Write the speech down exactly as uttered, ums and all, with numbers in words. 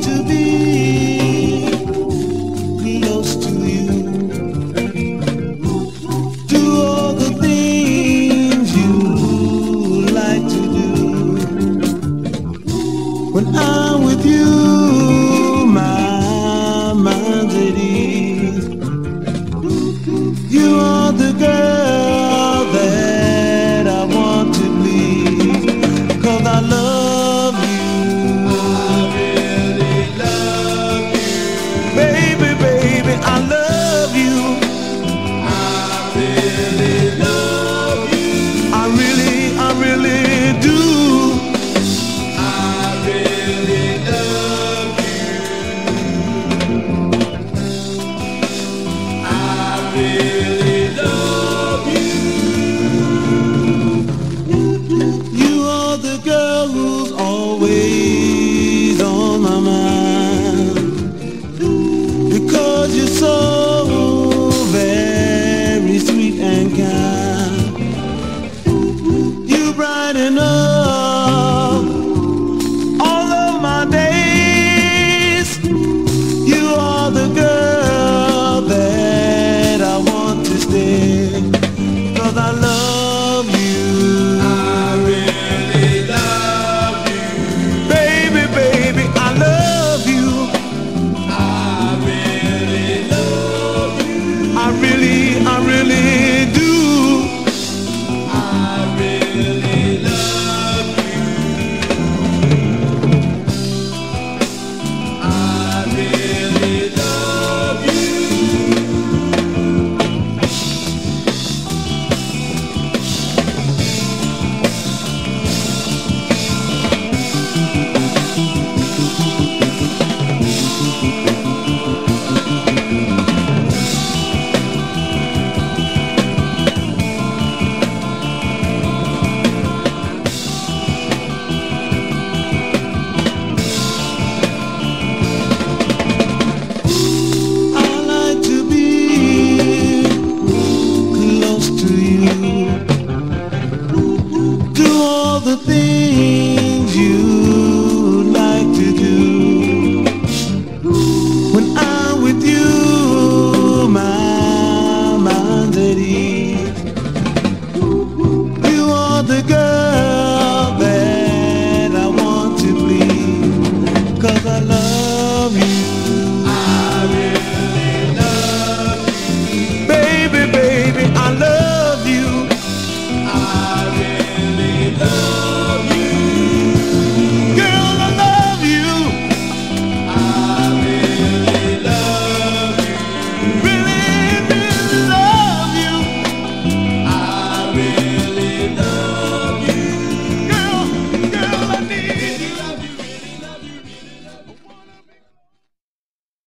to be.